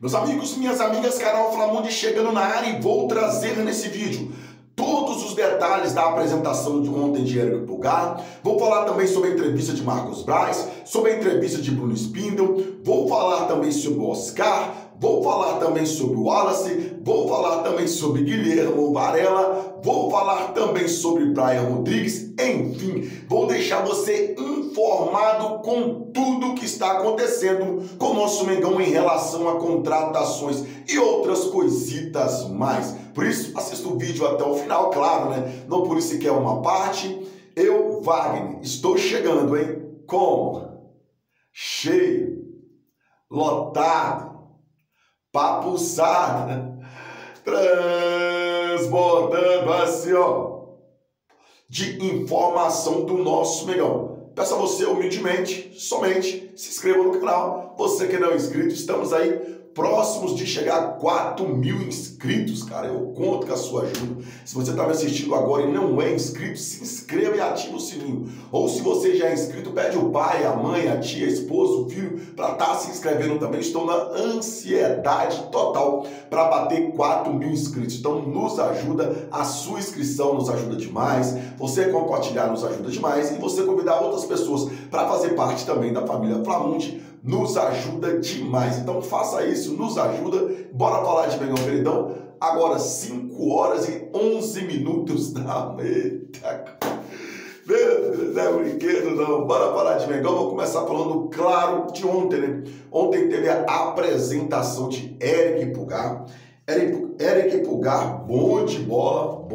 Meus amigos, minhas amigas, canal Flamundi chegando na área e vou trazer nesse vídeo todos os detalhes da apresentação de ontem de Erick Pulgar. Vou falar também sobre a entrevista de Marcos Braz, sobre a entrevista de Bruno Spindel, vou falar também sobre o Oscar, vou falar também sobre o Walace, vou falar também sobre Guilherme Varela, vou falar também sobre Brian Rodrigues, enfim, vou deixar você informado com tudo que está acontecendo com o nosso Mengão em relação a contratações e outras coisitas mais. Por isso, assista o vídeo até o final, claro, né? Não por isso que é uma parte. Eu, Wagner, estou chegando, hein? Como? Cheio, lotado, papuçada, transbordando assim, ó, de informação do nosso Mengão. Peço a você, humildemente, somente, se inscreva no canal. Você que não é inscrito, estamos aí próximos de chegar a 4 mil inscritos, cara. Eu conto com a sua ajuda. Se você está me assistindo agora e não é inscrito, se inscreva e ativa o sininho. Ou se você já é inscrito, pede o pai, a mãe, a tia, a esposa, o filho para estar se inscrevendo também. Estou na ansiedade total para bater 4 mil inscritos. Então nos ajuda, a sua inscrição nos ajuda demais, você compartilhar nos ajuda demais e você convidar outras pessoas para fazer parte também da família Flamundi nos ajuda demais. Então faça isso, nos ajuda. Bora falar de Mengão, queridão. Agora 5 horas e 11 minutos da meia. Não é brinquedo, não. Bora falar de Mengão. Vou começar falando, claro, de ontem, né? Ontem teve a apresentação de Erick Pulgar. Erick Pulgar, bom de bola,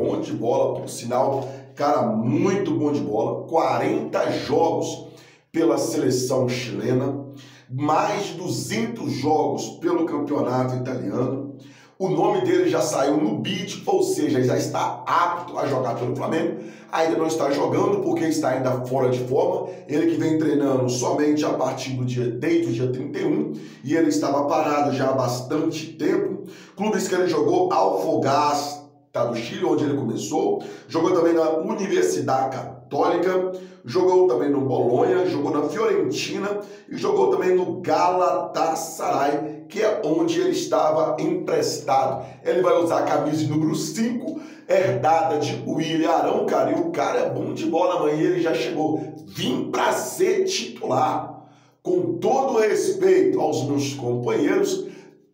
por sinal, cara, muito bom de bola. 40 jogos pela seleção chilena, mais de 200 jogos pelo campeonato italiano. O nome dele já saiu no bid, ou seja, já está apto a jogar pelo Flamengo. Ainda não está jogando porque está ainda fora de forma. Ele que vem treinando somente a partir do dia, desde o dia 31, e ele estava parado já há bastante tempo. Clubes que ele jogou: Alfogás, tá, do Chile, onde ele começou. Jogou também na Universidade Católica, jogou também no Bolonha, jogou na Florentina e jogou também no Galatasaray, que é onde ele estava emprestado. Ele vai usar a camisa número 5, herdada de William Arão, cara, e o cara é bom de bola, mãe, ele já chegou, vim para ser titular. Com todo respeito aos meus companheiros,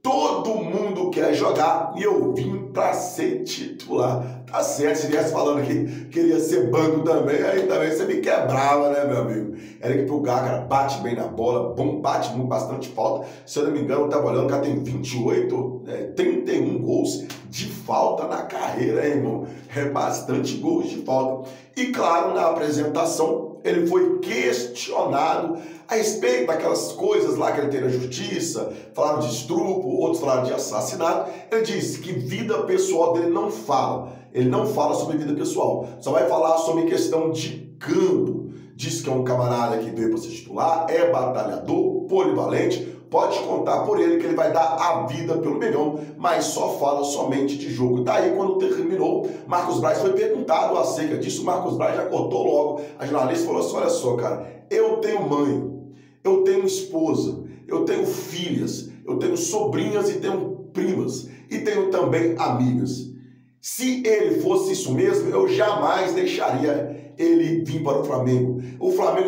todo mundo quer jogar e eu vim para ser titular. Tá certo, se viesse falando que queria ser banco também, aí também você me quebrava, né, meu amigo? Erick Pulgar, cara, bate bem na bola, bom, bate muito, bastante falta. Se eu não me engano, tá olhando, o cara tem 31 gols de falta na carreira, hein, irmão? É bastante gols de falta. E claro, na apresentação, ele foi questionado a respeito daquelas coisas lá que ele tem na justiça. Falaram de estupro, outros falaram de assassinato. Ele disse que vida pessoal dele não fala. Ele não fala sobre vida pessoal. Só vai falar sobre questão de campo. Diz que é um camarada que veio para se titular, é batalhador, polivalente. Pode contar por ele que ele vai dar a vida pelo Mengão, mas só fala somente de jogo. Daí, quando terminou, Marcos Braz foi perguntado acerca disso. Marcos Braz já cortou logo. A jornalista falou assim: olha só, cara, eu tenho mãe, eu tenho esposa, eu tenho filhas, eu tenho sobrinhas e tenho primas, e tenho também amigas. Se ele fosse isso mesmo, eu jamais deixaria ele vir para o Flamengo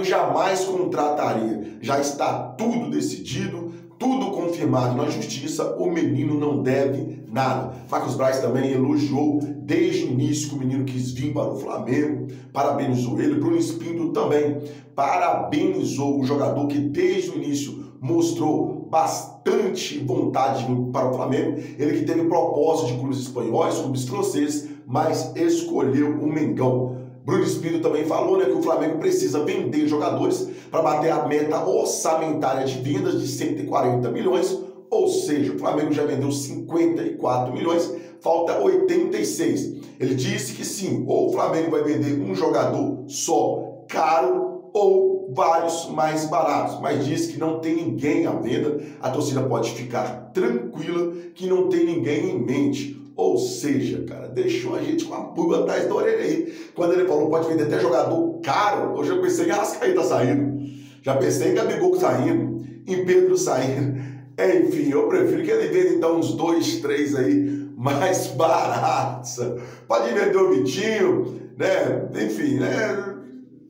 jamais contrataria, já está tudo decidido, tudo confirmado na justiça, o menino não deve nada. Marcos Braz também elogiou desde o início que o menino quis vir para o Flamengo, parabenizou ele. Bruno Espíndola também parabenizou o jogador, que desde o início mostrou bastante vontade de vir para o Flamengo. Ele que teve propósito de clubes espanhóis, clubes franceses, mas escolheu o Mengão. Bruno Espírito também falou, né, que o Flamengo precisa vender jogadores para bater a meta orçamentária de vendas de 140 milhões, ou seja, o Flamengo já vendeu 54 milhões, falta 86. Ele disse que sim, ou o Flamengo vai vender um jogador só caro ou vários mais baratos, mas disse que não tem ninguém à venda, a torcida pode ficar tranquila que não tem ninguém em mente. Ou seja, cara, deixou a gente com a pulga atrás da orelha aí. Quando ele falou, pode vender até jogador caro, hoje eu pensei em Ascaí tá saindo. Já pensei em Gabigol saindo, em Pedro saindo. Enfim, eu prefiro que ele venda então uns 2, 3 aí mais baratos. Pode vender o Vitinho, né? Enfim, né?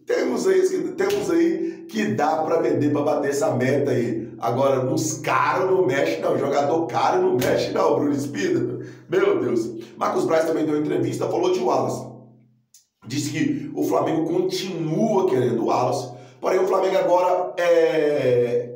Temos aí que dá para vender, para bater essa meta aí. Agora, nos caros não mexe não, jogador caro não mexe não, Bruno Espíndola. Meu Deus. Marcos Braz também deu uma entrevista, falou de Walace. Disse que o Flamengo continua querendo o Walace, porém o Flamengo agora é...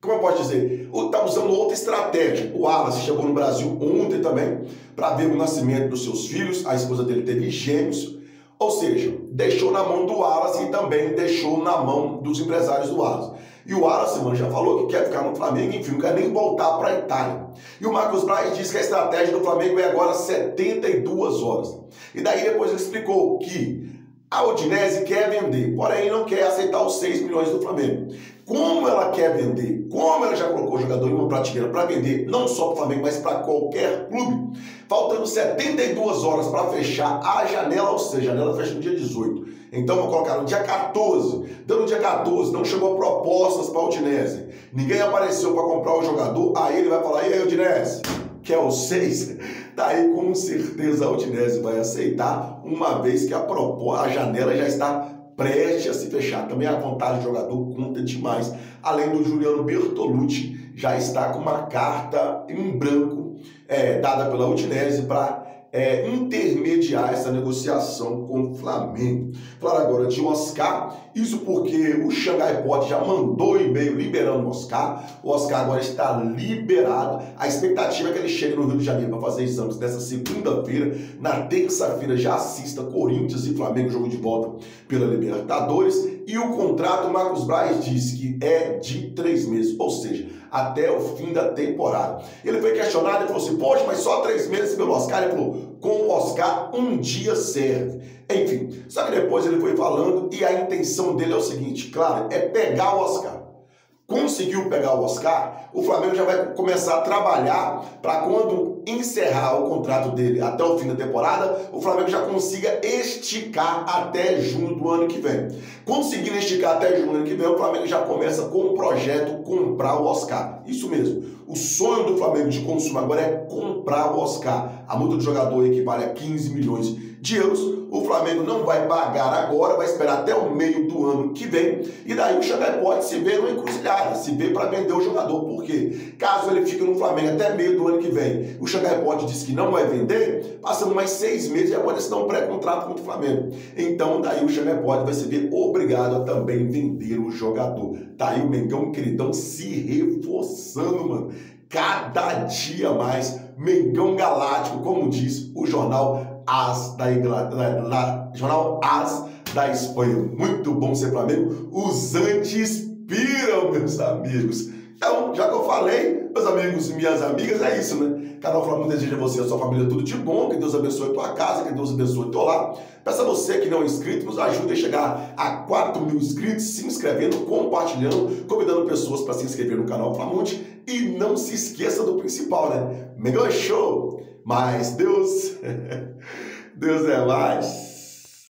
Como eu posso dizer? Está usando outra estratégia. O Walace chegou no Brasil ontem também para ver o nascimento dos seus filhos. A esposa dele teve gêmeos. Ou seja, deixou na mão do Walace e também deixou na mão dos empresários do Walace. E o Walace, mano, já falou que quer ficar no Flamengo, enfim, não quer nem voltar para a Itália. E o Marcos Braz diz que a estratégia do Flamengo é agora 72 horas. E daí depois ele explicou que a Udinese quer vender, porém não quer aceitar os 6 milhões do Flamengo. Como ela quer vender, como ela já colocou o jogador em uma prateleira para vender, não só para o Flamengo, mas para qualquer clube, faltando 72 horas para fechar a janela, ou seja, a janela fecha no dia 18. Então vou colocar no dia 14. Então no dia 14 não chegou propostas para o Udinese. Ninguém apareceu para comprar o jogador, aí ele vai falar, e aí Udinese, que é o 6? Daí com certeza a Udinese vai aceitar, uma vez que a janela já está preste a se fechar. Também a vontade do jogador conta demais. Além do Juliano Bertolucci, já está com uma carta em branco dada pela Udinese para intermediar essa negociação com o Flamengo. Falar agora de Oscar, isso porque o Shanghai Port já mandou e-mail liberando o Oscar. O Oscar agora está liberado. A expectativa é que ele chegue no Rio de Janeiro para fazer exames nessa segunda-feira. Na terça-feira já assista Corinthians e Flamengo, jogo de volta pela Libertadores. E o contrato, Marcos Braz diz que é de 3 meses, ou seja, até o fim da temporada. Ele foi questionado e falou assim, poxa, mas só 3 meses pelo Oscar? Ele falou, com o Oscar um dia serve. Enfim, só que depois ele foi falando e a intenção dele é o seguinte, claro, é pegar o Oscar. Conseguiu pegar o Oscar, o Flamengo já vai começar a trabalhar para quando encerrar o contrato dele até o fim da temporada, o Flamengo já consiga esticar até junho do ano que vem. Conseguindo esticar até junho do ano que vem, o Flamengo já começa com o projeto comprar o Oscar. Isso mesmo, o sonho do Flamengo de consumo agora é comprar o Oscar. A multa do jogador equivale a 15 milhões de euros. O Flamengo não vai pagar agora, vai esperar até o meio do ano que vem. E daí o Shanghai pode se ver numa encruzilhada, se ver para vender o jogador. Por quê? Caso ele fique no Flamengo até meio do ano que vem, o Shanghai Port diz que não vai vender, passando mais 6 meses já pode assinar um pré-contrato contra o Flamengo. Então daí o Shanghai Port vai se ver obrigado a também vender o jogador. Daí o Mengão queridão se reforçando, mano. Cada dia mais, Mengão Galáctico, como diz o jornal As da Espanha. Muito bom ser Flamengo. Os anti-inspiram, meus amigos. Então, já que eu falei, meus amigos e minhas amigas, é isso, né? Canal Flamengo deseja a você e a sua família tudo de bom. Que Deus abençoe a tua casa, que Deus abençoe o teu lar. Peço a você que não é inscrito, nos ajude a chegar a 4.000 inscritos, se inscrevendo, compartilhando, convidando pessoas para se inscrever no canal Flamengo. E não se esqueça do principal, né? Mega show! Mas Deus é mais.